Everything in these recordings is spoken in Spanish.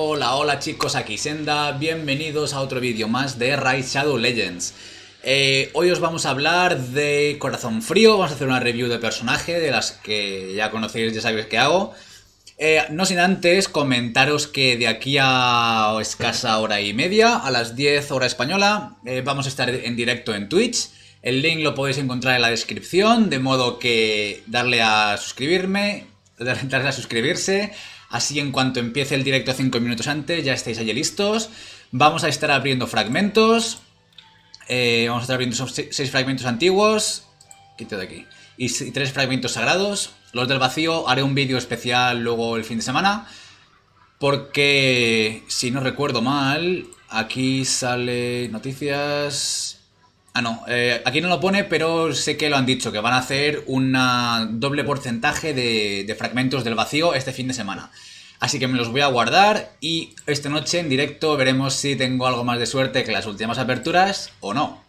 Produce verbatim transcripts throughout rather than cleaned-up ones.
Hola, hola chicos, aquí Senda, bienvenidos a otro vídeo más de Raid Shadow Legends. Eh, hoy os vamos a hablar de Corazón Frío, vamos a hacer una review de personaje de las que ya conocéis, ya sabéis qué hago. Eh, no sin antes comentaros que de aquí a escasa hora y media, a las diez hora española, eh, vamos a estar en directo en Twitch. El link lo podéis encontrar en la descripción, de modo que darle a suscribirme, darle a suscribirse, así en cuanto empiece el directo cinco minutos antes ya estáis allí listos. Vamos a estar abriendo fragmentos, eh, vamos a estar abriendo seis fragmentos antiguos, quito de aquí, y tres fragmentos sagrados. Los del vacío haré un vídeo especial luego el fin de semana, porque si no recuerdo mal, aquí sale noticias... Ah, no, eh, aquí no lo pone, pero sé que lo han dicho, que van a hacer un doble porcentaje de, de fragmentos del vacío este fin de semana. Así que me los voy a guardar y esta noche en directo veremos si tengo algo más de suerte que las últimas aperturas o no.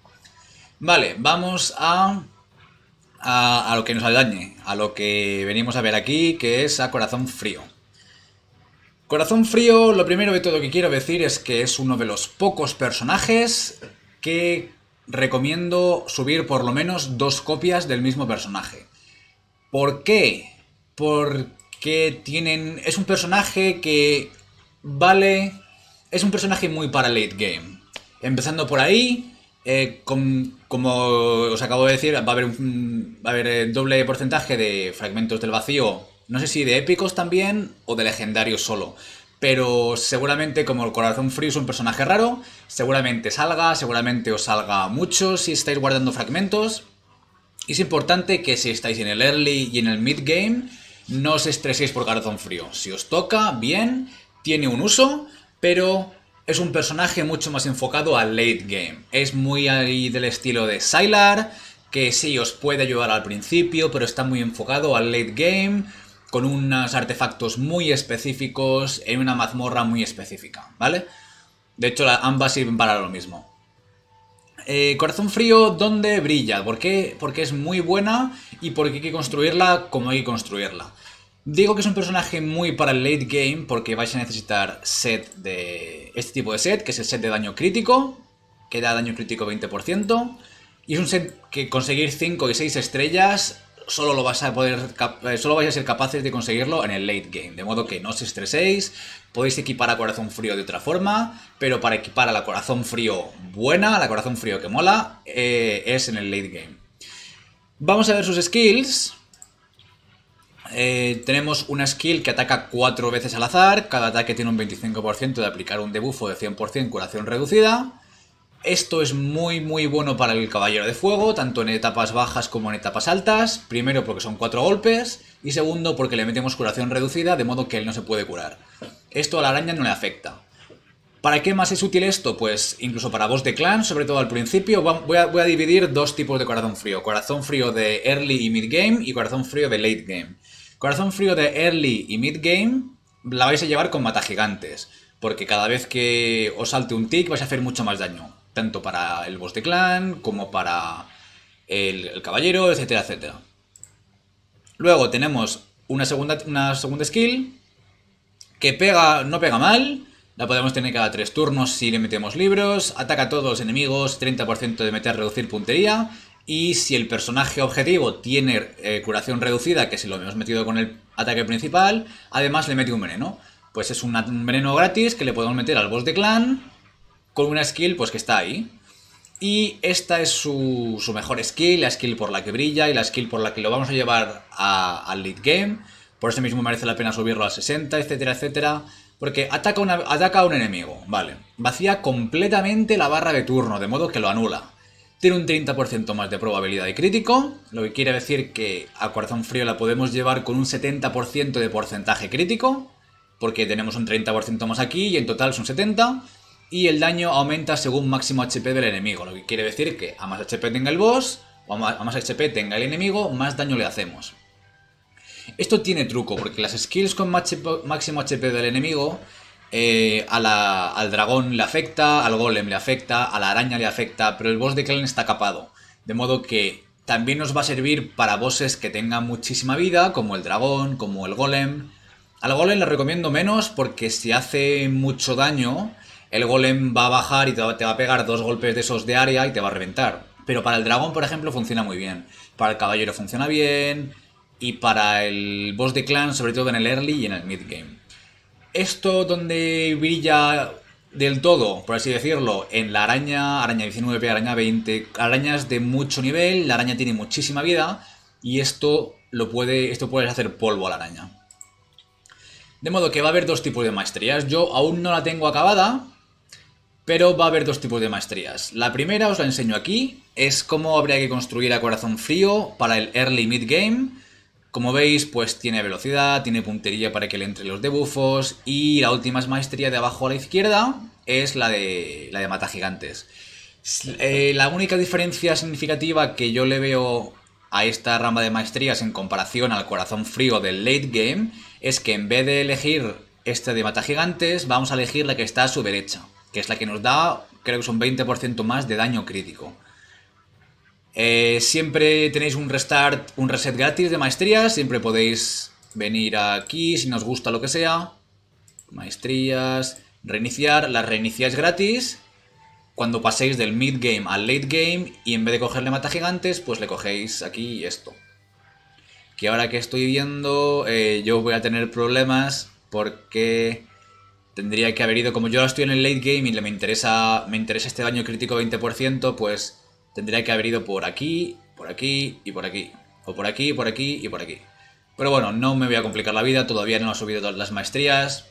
Vale, vamos a, a, a lo que nos atañe, a lo que venimos a ver aquí, que es a Corazón Frío. Corazón Frío, lo primero de todo que quiero decir es que es uno de los pocos personajes que... recomiendo subir por lo menos dos copias del mismo personaje. ¿Por qué? Porque tienen... es un personaje que vale... es un personaje muy para late game. Empezando por ahí, eh, con, como os acabo de decir, va a haber un, va a haber doble porcentaje de fragmentos del vacío. No sé si de épicos también o de legendarios solo. Pero seguramente, como el Corazón Frío es un personaje raro, seguramente salga, seguramente os salga mucho si estáis guardando fragmentos. Es importante que si estáis en el early y en el mid game, no os estreséis por Corazón Frío. Si os toca, bien, tiene un uso, pero es un personaje mucho más enfocado al late game. Es muy ahí del estilo de Sylar, que sí os puede ayudar al principio, pero está muy enfocado al late game, con unos artefactos muy específicos, en una mazmorra muy específica, ¿vale? De hecho, ambas sirven para lo mismo. Eh, Corazón Frío, ¿dónde brilla? ¿Por qué? Porque es muy buena y porque hay que construirla como hay que construirla. Digo que es un personaje muy para el late game porque vais a necesitar set de... este tipo de set, que es el set de daño crítico, que da daño crítico veinte por ciento, y es un set que conseguir cinco y seis estrellas... Solo, lo vais a poder, solo vais a ser capaces de conseguirlo en el late game, de modo que no os estreséis, podéis equipar a Corazón Frío de otra forma, pero para equipar a la Corazón Frío buena, a la Corazón Frío que mola, eh, es en el late game. Vamos a ver sus skills. Eh, tenemos una skill que ataca cuatro veces al azar, cada ataque tiene un veinticinco por ciento de aplicar un debuffo de cien por ciento curación reducida. Esto es muy muy bueno para el Caballero de Fuego, tanto en etapas bajas como en etapas altas. Primero porque son cuatro golpes y segundo porque le metemos curación reducida, de modo que él no se puede curar. Esto a la araña no le afecta. ¿Para qué más es útil esto? Pues incluso para boss de clan, sobre todo al principio. Voy a, voy a dividir dos tipos de Corazón Frío. Corazón Frío de early y mid game y Corazón Frío de late game. Corazón Frío de early y mid game la vais a llevar con matagigantes, porque cada vez que os salte un tick vais a hacer mucho más daño, tanto para el boss de clan como para el, el caballero, etcétera, etcétera. Luego tenemos una segunda, una segunda skill que pega, no pega mal, la podemos tener cada tres turnos si le metemos libros, ataca a todos los enemigos, treinta por ciento de meter reducir puntería, y si el personaje objetivo tiene eh, curación reducida, que si lo hemos metido con el ataque principal, además le mete un veneno. Pues es un, un veneno gratis que le podemos meter al boss de clan, con una skill pues que está ahí. Y esta es su, su mejor skill, la skill por la que brilla y la skill por la que lo vamos a llevar al lead game. Por eso mismo merece la pena subirlo a sesenta, etcétera, etcétera. Porque ataca, una, ataca a un enemigo, vale. Vacía completamente la barra de turno, de modo que lo anula. Tiene un treinta por ciento más de probabilidad de crítico, lo que quiere decir que a Corazón Frío la podemos llevar con un setenta por ciento de porcentaje crítico, porque tenemos un treinta por ciento más aquí y en total son setenta por ciento. Y el daño aumenta según máximo H P del enemigo, lo que quiere decir que a más H P tenga el boss, o a más, a más H P tenga el enemigo, más daño le hacemos. Esto tiene truco, porque las skills con máximo H P del enemigo, eh, a la, al dragón le afecta, al golem le afecta, a la araña le afecta, pero el boss de clan está capado, de modo que también nos va a servir para bosses que tengan muchísima vida, como el dragón, como el golem, Al golem le recomiendo menos porque si hace mucho daño, el golem va a bajar y te va a pegar dos golpes de esos de área y te va a reventar. Pero para el dragón, por ejemplo, funciona muy bien. Para el caballero funciona bien. Y para el boss de clan, sobre todo en el early y en el mid game. Esto donde brilla del todo, por así decirlo, en la araña, araña diecinueve, araña veinte, arañas de mucho nivel, la araña tiene muchísima vida y esto lo puede, esto puedes hacer polvo a la araña. De modo que va a haber dos tipos de maestrías. Yo aún no la tengo acabada, pero va a haber dos tipos de maestrías. La primera os la enseño aquí, es cómo habría que construir a Corazón Frío para el early mid game. Como veis, pues tiene velocidad, tiene puntería para que le entre los debuffos y la última maestría de abajo a la izquierda es la de, la de mata gigantes. Eh, la única diferencia significativa que yo le veo a esta rama de maestrías en comparación al Corazón Frío del late game es que en vez de elegir esta de mata gigantes, vamos a elegir la que está a su derecha, que es la que nos da, creo que son veinte por ciento más de daño crítico. Eh, siempre tenéis un restart, un reset gratis de maestrías, siempre podéis venir aquí si nos gusta lo que sea, maestrías, reiniciar, las reiniciáis gratis cuando paséis del mid game al late game y en vez de cogerle mata gigantes pues le cogéis aquí esto. Que ahora que estoy viendo eh, yo voy a tener problemas porque tendría que haber ido, como yo ahora estoy en el late game y me interesa, me interesa este daño crítico veinte por ciento, pues tendría que haber ido por aquí, por aquí y por aquí. O por aquí, por aquí y por aquí. Pero bueno, no me voy a complicar la vida. Todavía no he subido todas las maestrías.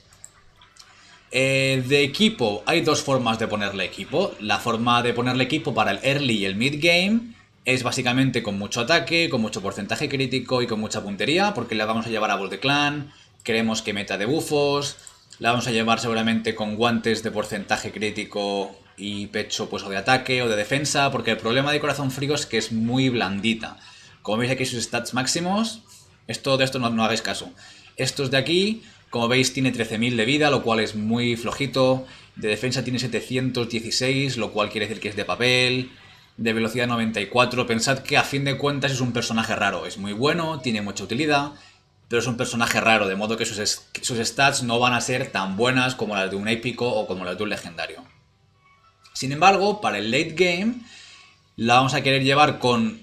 Eh, de equipo. Hay dos formas de ponerle equipo. La forma de ponerle equipo para el early y el mid game es básicamente con mucho ataque, con mucho porcentaje crítico y con mucha puntería. Porque la vamos a llevar a boss de clan. Queremos que meta debuffos. La vamos a llevar seguramente con guantes de porcentaje crítico y pecho pues o de ataque o de defensa, porque el problema de Corazón Frío es que es muy blandita. Como veis aquí sus stats máximos, esto de esto no, no hagáis caso. Estos de aquí, como veis, tiene trece mil de vida, lo cual es muy flojito. De defensa tiene setecientos dieciséis, lo cual quiere decir que es de papel. De velocidad noventa y cuatro, pensad que a fin de cuentas es un personaje raro. Es muy bueno, tiene mucha utilidad, pero es un personaje raro, de modo que sus, sus stats no van a ser tan buenas como las de un épico o como las de un legendario. Sin embargo, para el late game la vamos a querer llevar con,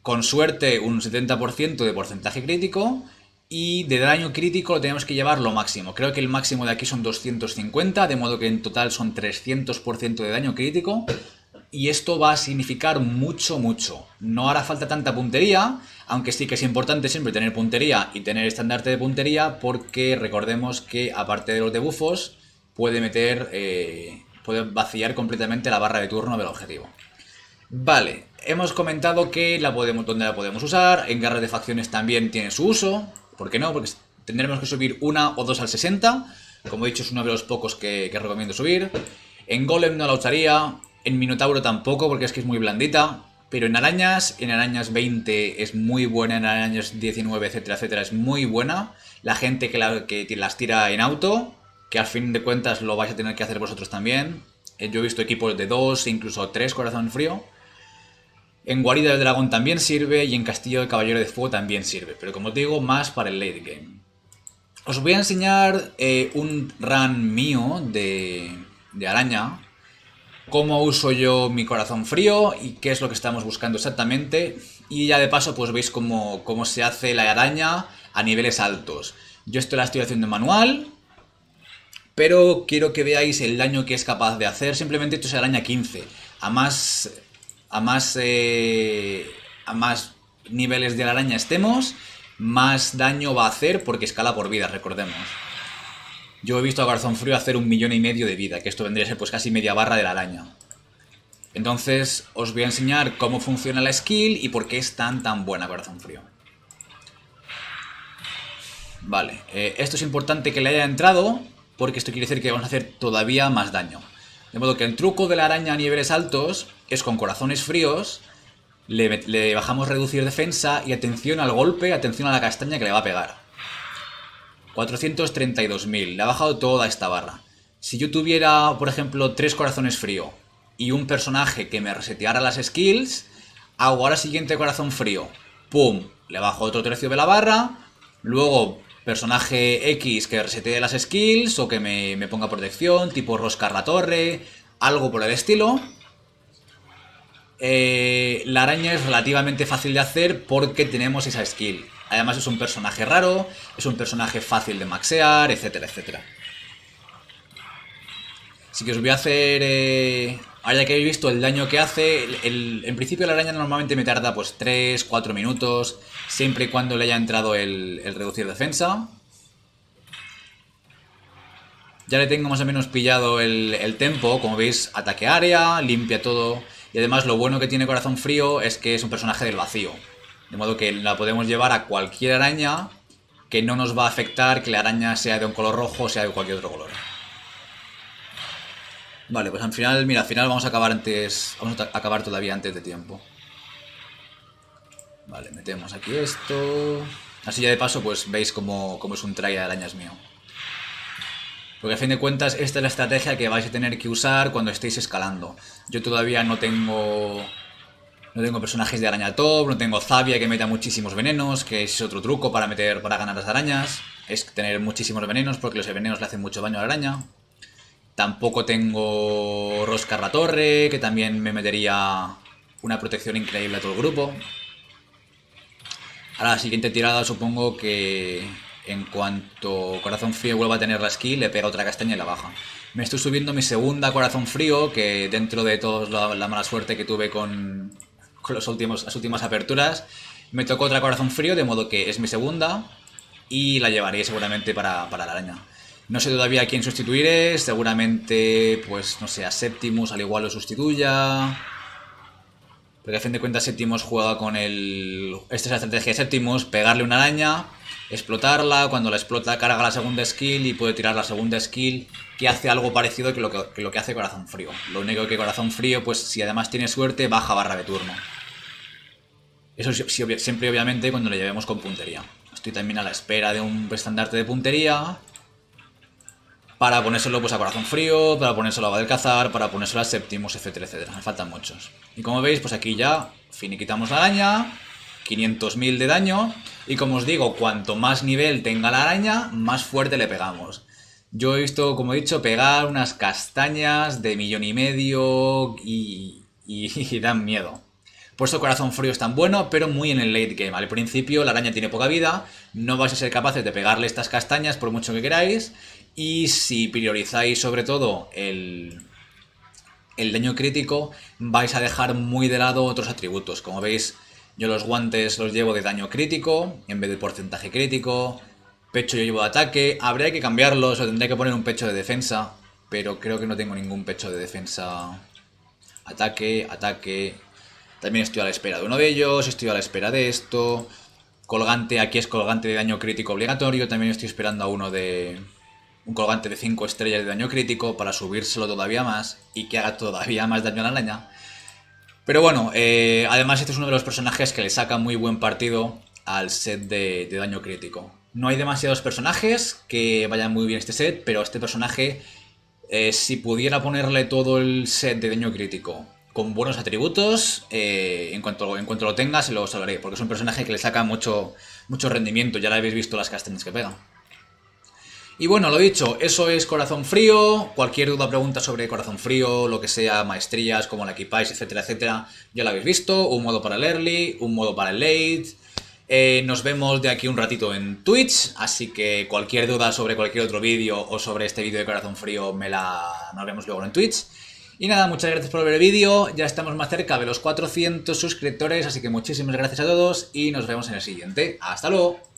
con suerte un setenta por ciento de porcentaje crítico y de daño crítico lo tenemos que llevar lo máximo. Creo que el máximo de aquí son doscientos cincuenta, de modo que en total son trescientos por ciento de daño crítico y esto va a significar mucho, mucho. No hará falta tanta puntería, aunque sí que es importante siempre tener puntería y tener estandarte de puntería porque recordemos que aparte de los debuffos puede meter... Eh, puede vaciar completamente la barra de turno del objetivo. Vale, hemos comentado que la podemos, dónde la podemos usar. En guerras de facciones también tiene su uso. ¿Por qué no? Porque tendremos que subir una o dos al sesenta. Como he dicho, es uno de los pocos que, que recomiendo subir. En golem no la usaría. En minotauro tampoco, porque es que es muy blandita. Pero en arañas, en arañas veinte es muy buena. En arañas diecinueve, etcétera, etcétera, es muy buena. La gente que, la, que las tira en auto, que al fin de cuentas lo vais a tener que hacer vosotros también. Yo he visto equipos de dos, incluso tres Corazón Frío. En guarida del dragón también sirve y en castillo del Caballero de Fuego también sirve. Pero como os digo, más para el late game. Os voy a enseñar eh, un run mío de, de araña. Cómo uso yo mi Corazón Frío y qué es lo que estamos buscando exactamente. Y ya de paso pues veis cómo, cómo se hace la araña a niveles altos. Yo esto la estoy haciendo en manual, pero quiero que veáis el daño que es capaz de hacer. Simplemente esto es araña quince. A más, a más, eh, a más niveles de la araña estemos, más daño va a hacer porque escala por vida, recordemos. Yo he visto a Corazón Frío hacer un millón y medio de vida, que esto vendría a ser pues casi media barra de la araña. Entonces os voy a enseñar cómo funciona la skill y por qué es tan tan buena Corazón Frío. Vale, eh, esto es importante que le haya entrado, porque esto quiere decir que vamos a hacer todavía más daño. De modo que el truco de la araña a niveles altos es con corazones fríos, le, le bajamos reducir defensa y atención al golpe, atención a la castaña que le va a pegar. cuatrocientos treinta y dos mil, le ha bajado toda esta barra. Si yo tuviera, por ejemplo, tres corazones frío y un personaje que me reseteara las skills, hago ahora siguiente corazón frío. ¡Pum! Le bajo otro tercio de la barra, luego personaje X que resetee las skills o que me, me ponga protección, tipo Rosca la Torre, algo por el estilo. Eh, la araña es relativamente fácil de hacer porque tenemos esa skill. Además es un personaje raro, es un personaje fácil de maxear, etcétera, etcétera. Así que os voy a hacer... Eh... Ahora ya que habéis visto el daño que hace, el, el, en principio la araña normalmente me tarda pues tres cuatro minutos, siempre y cuando le haya entrado el, el reducir defensa. Ya le tengo más o menos pillado el, el tempo, como veis, ataque área, limpia todo. Y además lo bueno que tiene Corazón Frío es que es un personaje del vacío, de modo que la podemos llevar a cualquier araña, que no nos va a afectar que la araña sea de un color rojo o sea de cualquier otro color. Vale, pues al final, mira, al final vamos a acabar antes, vamos a acabar todavía antes de tiempo. Vale, metemos aquí esto. Así ya de paso, pues veis cómo, cómo es un try de arañas mío. Porque a fin de cuentas, esta es la estrategia que vais a tener que usar cuando estéis escalando. Yo todavía no tengo, no tengo personajes de araña top, no tengo Zavia que meta muchísimos venenos, que es otro truco para meter, para ganar las arañas. Es tener muchísimos venenos, porque los venenos le hacen mucho daño a la araña. Tampoco tengo Rosca la Torre, que también me metería una protección increíble a todo el grupo. Ahora la siguiente tirada supongo que en cuanto Corazón Frío vuelva a tener la skill, le pega otra castaña y la baja. Me estoy subiendo mi segunda Corazón Frío, que dentro de toda la, la mala suerte que tuve con, con los últimos, las últimas aperturas, me tocó otra Corazón Frío, de modo que es mi segunda y la llevaré seguramente para, para la araña. No sé todavía a quién sustituiré, seguramente, pues, no sé, a Septimus al igual lo sustituya. Porque a fin de cuentas Septimus juega con el... Esta es la estrategia de Septimus, pegarle una araña, explotarla, cuando la explota carga la segunda skill y puede tirar la segunda skill, que hace algo parecido que lo que, que, lo que hace Corazón Frío. Lo único que Corazón Frío, pues, si además tiene suerte, baja barra de turno. Eso sí, sí, siempre, obviamente, cuando le llevemos con puntería. Estoy también a la espera de un estandarte de puntería... Para ponérselo pues a Corazón Frío, para ponérselo a Valcázar, para ponérselo a Septimus, etcétera, etcétera. Me faltan muchos. Y como veis, pues aquí ya finiquitamos la araña, quinientos mil de daño. Y como os digo, cuanto más nivel tenga la araña, más fuerte le pegamos. Yo he visto, como he dicho, pegar unas castañas de millón y medio y, y, y dan miedo. Por eso Corazón Frío es tan bueno, pero muy en el late game. Al principio la araña tiene poca vida, no vais a ser capaces de pegarle estas castañas por mucho que queráis. Y si priorizáis sobre todo el, el daño crítico, vais a dejar muy de lado otros atributos. Como veis, yo los guantes los llevo de daño crítico en vez de porcentaje crítico. Pecho yo llevo de ataque. Habría que cambiarlos o tendría que poner un pecho de defensa. Pero creo que no tengo ningún pecho de defensa. Ataque, ataque. También estoy a la espera de uno de ellos, estoy a la espera de esto. Colgante, aquí es colgante de daño crítico obligatorio. También estoy esperando a uno de... Un colgante de cinco estrellas de daño crítico para subírselo todavía más y que haga todavía más daño a la araña. Pero bueno, eh, además este es uno de los personajes que le saca muy buen partido al set de, de daño crítico. No hay demasiados personajes que vayan muy bien este set, pero este personaje, eh, si pudiera ponerle todo el set de daño crítico con buenos atributos, eh, en, cuanto, en cuanto lo tenga se lo hablaré, porque es un personaje que le saca mucho, mucho rendimiento. Ya habéis visto las castañas que pega. Y bueno, lo dicho, eso es Corazón Frío. Cualquier duda o pregunta sobre Corazón Frío, lo que sea, maestrías, cómo la equipáis, etcétera, etcétera, ya lo habéis visto. Un modo para el early, un modo para el late. Eh, nos vemos de aquí un ratito en Twitch, así que cualquier duda sobre cualquier otro vídeo o sobre este vídeo de Corazón Frío, me la... nos vemos luego en Twitch. Y nada, muchas gracias por ver el vídeo. Ya estamos más cerca de los cuatrocientos suscriptores, así que muchísimas gracias a todos y nos vemos en el siguiente. ¡Hasta luego!